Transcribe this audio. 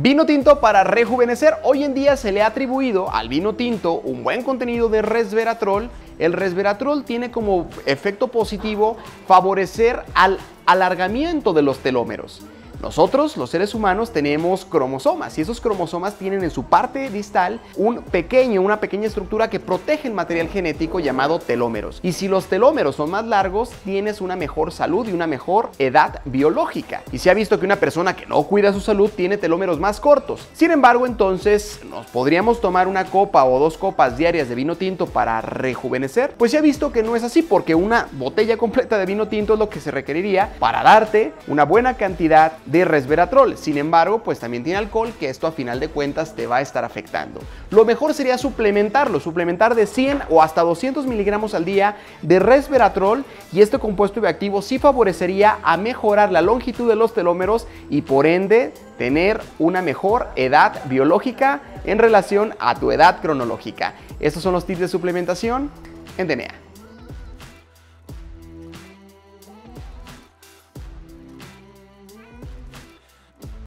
Vino tinto para rejuvenecer. Hoy en día se le ha atribuido al vino tinto un buen contenido de resveratrol. El resveratrol tiene como efecto positivo favorecer al alargamiento de los telómeros. Nosotros, los seres humanos, tenemos cromosomas y esos cromosomas tienen en su parte distal una pequeña estructura que protege el material genético llamado telómeros. Y si los telómeros son más largos, tienes una mejor salud y una mejor edad biológica. Y se ha visto que una persona que no cuida su salud tiene telómeros más cortos. Sin embargo, entonces, ¿nos podríamos tomar una copa o dos copas diarias de vino tinto para rejuvenecer? Pues se ha visto que no es así, porque una botella completa de vino tinto es lo que se requeriría para darte una buena cantidad de resveratrol. Sin embargo, pues también tiene alcohol, que esto a final de cuentas te va a estar afectando. Lo mejor sería suplementar de 100 o hasta 200 miligramos al día de resveratrol, y este compuesto bioactivo sí favorecería a mejorar la longitud de los telómeros y por ende tener una mejor edad biológica en relación a tu edad cronológica. Estos son los tips de suplementación en DNA.